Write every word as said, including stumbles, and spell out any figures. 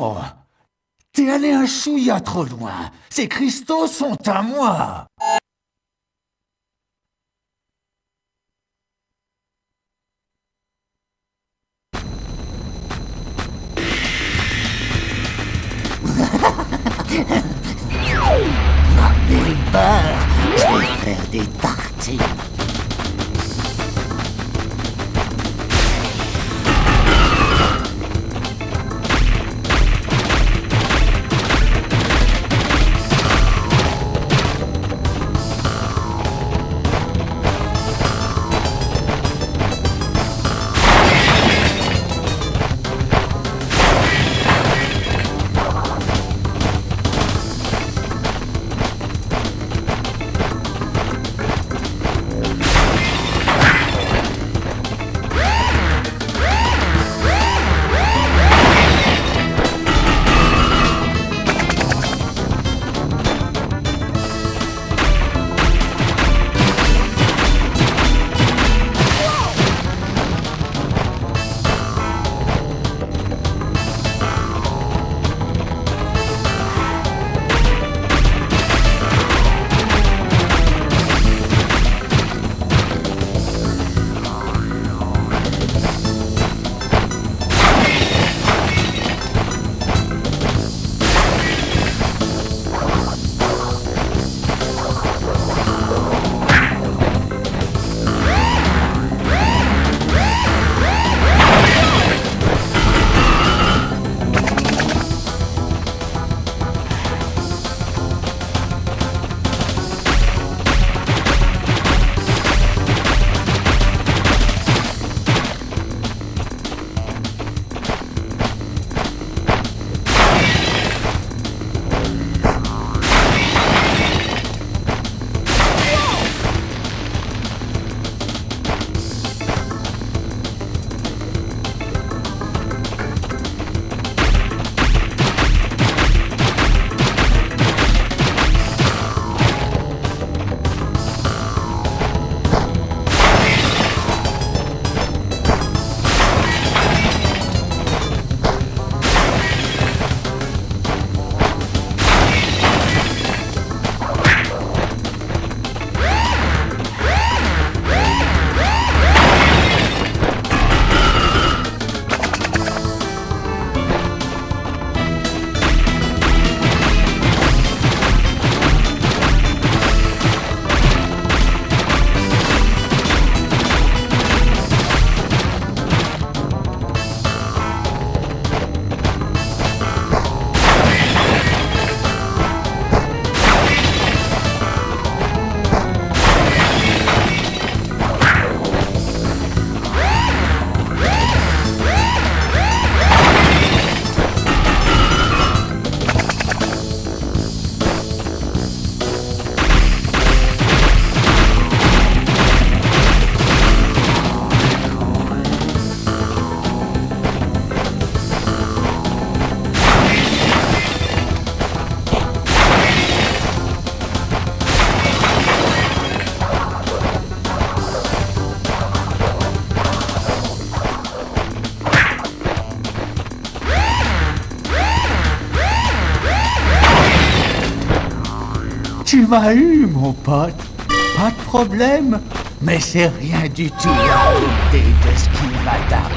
Non! T'es allé un chouïa trop loin. Ces cristaux sont à moi. Ma belle beurre, je vais faire des tartines. Tu m'as eu, mon pote. Pas de problème. Mais c'est rien du tout à côté de ce qu'il m'a